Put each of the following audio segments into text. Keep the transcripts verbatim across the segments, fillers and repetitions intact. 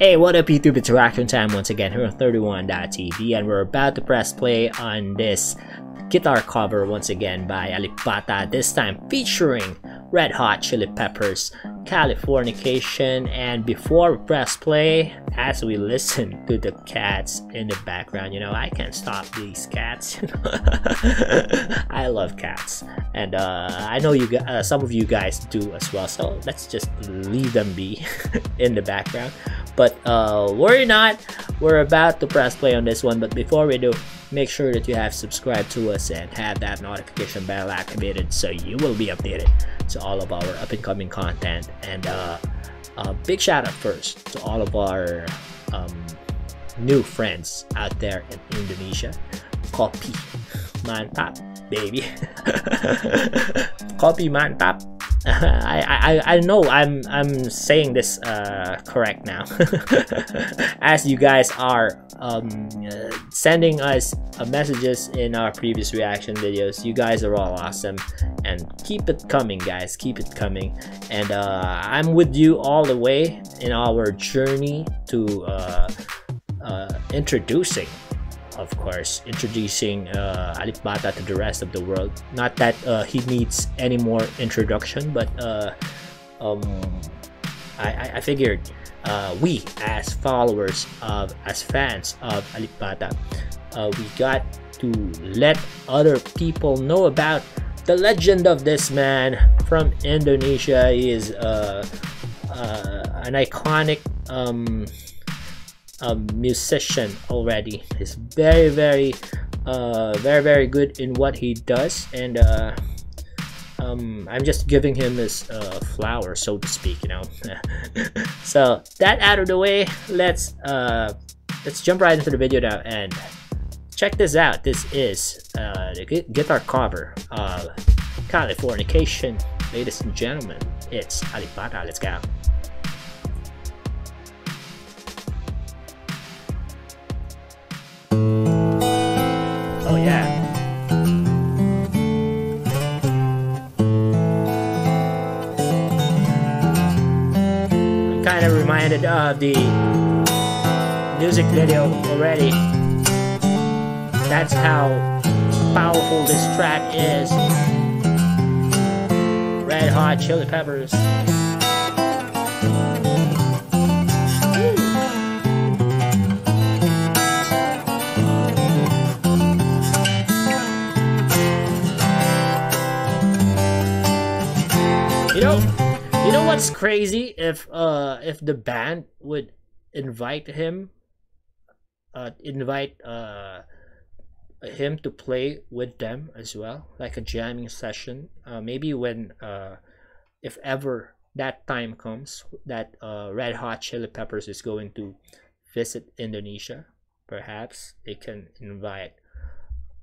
Hey, what up YouTube, it's reaction time once again here on thirty-one dot T V, and we're about to press play on this guitar cover once again by Alip Ba Ta, this time featuring Red Hot Chili Peppers, Californication. And before we press play, as we listen to the cats in the background, you know, I can't stop these cats. I love cats, and uh, I know you, uh, some of you guys do as well, so let's just leave them be in the background. But uh, worry not, we're about to press play on this one. But before we do, make sure that you have subscribed to us and have that notification bell activated, so you will be updated to all of our up-and-coming content. And uh, a big shout out first to all of our um, new friends out there in Indonesia. Kopi mantap, baby. Kopi mantap. I, I I know I'm I'm saying this uh, correct now, as you guys are um, uh, sending us uh, messages in our previous reaction videos. You guys are all awesome, and keep it coming, guys. Keep it coming, and uh, I'm with you all the way in our journey to uh, uh, introducing. Of course, introducing uh, Alip Ba Ta to the rest of the world. Not that uh, he needs any more introduction, but uh, um, I, I figured uh, we, as followers of, as fans of Alip Ba Ta, uh, we got to let other people know about the legend of this man from Indonesia. He is uh, uh, an iconic Um, a musician already. He's very very uh very very good in what he does, and uh um I'm just giving him his uh flower, so to speak, you know. So that out of the way, let's uh let's jump right into the video now and check this out. This is uh the gu guitar cover of Californication. Ladies and gentlemen, it's Alip Ba Ta. Let's go. Oh yeah. I'm kind of reminded of the music video already. That's how powerful this track is. Red Hot Chili Peppers. You know, you know what's crazy? If uh, if the band would invite him, uh, invite uh, him to play with them as well, like a jamming session. Uh, maybe when, uh, if ever that time comes, that uh, Red Hot Chili Peppers is going to visit Indonesia, perhaps they can invite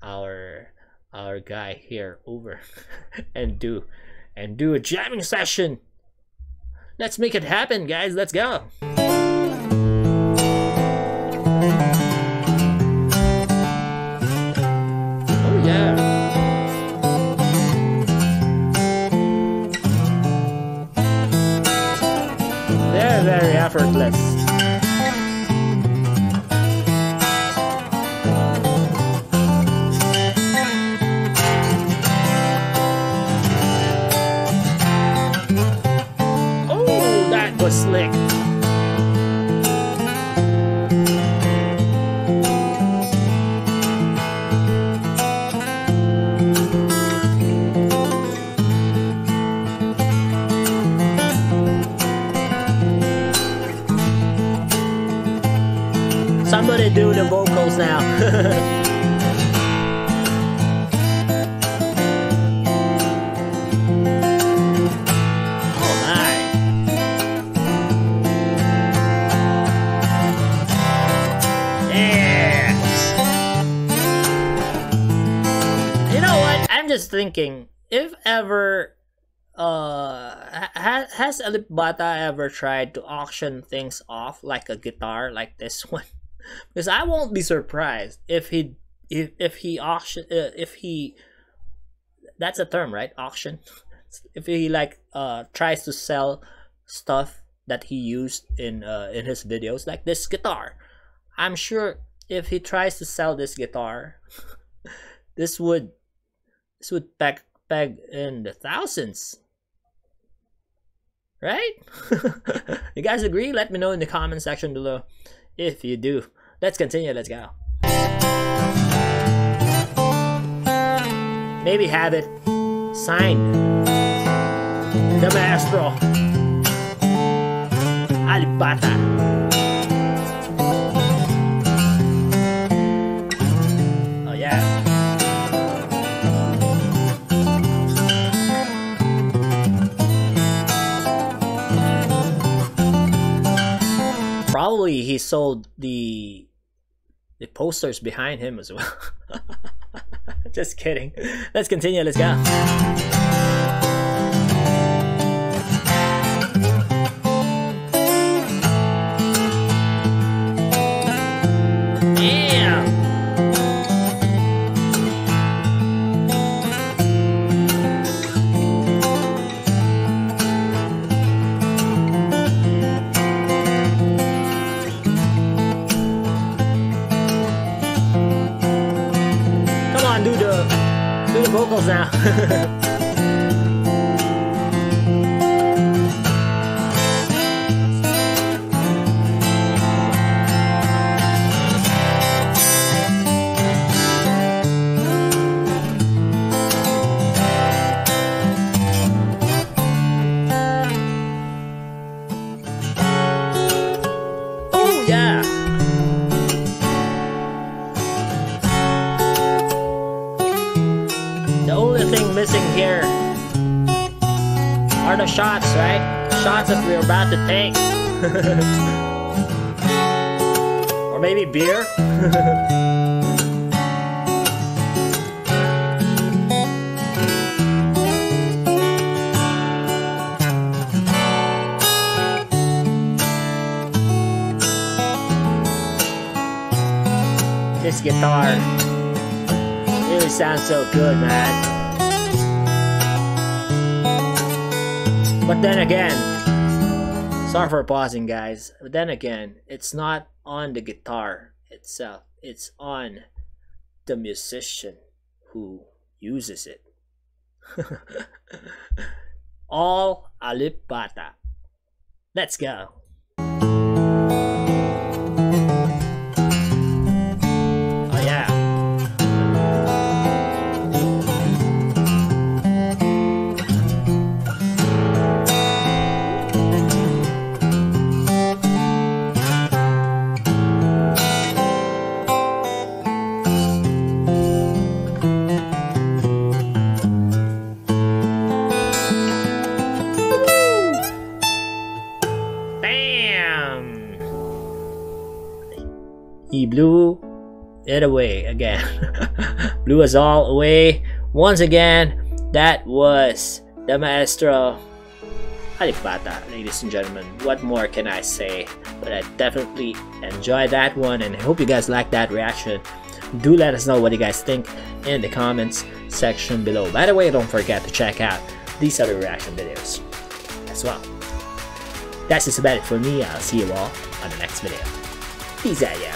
our our guy here over and do. And do a jamming session. Let's make it happen, guys. Let's go. Oh yeah. They're very effortless. Slick. Somebody do the vocals now. Just thinking, if ever uh ha has Alip Ba Ta ever tried to auction things off like a guitar like this one? Because I won't be surprised if he if, if he auction uh, if he, that's a term, right? Auction. If he like uh tries to sell stuff that he used in uh, in his videos, like this guitar. I'm sure if he tries to sell this guitar, this would this would peg peg in the thousands, right? You guys agree? Let me know in the comment section below if you do. Let's continue. Let's go. Maybe have it signed, the maestro, Alip Ba Ta. Probably he sold the the posters behind him as well. Just kidding. Let's continue. Let's go. Vocals now. Oh yeah. Missing here are the shots, right? Shots that we're about to take. Or maybe beer. This guitar really sounds so good, man. But then again, sorry for pausing, guys. But then again, it's not on the guitar itself. It's on the musician who uses it. All Alip Ba Ta. Let's go. He blew it away again. Blew us all away once again. That was the maestro Alip Ba Ta, ladies and gentlemen. What more can I say? But I definitely enjoyed that one, and I hope you guys like that reaction. Do let us know what you guys think in the comments section below. By the way, don't forget to check out these other reaction videos as well. That's just about it for me. I'll see you all on the next video. Peace out, yeah.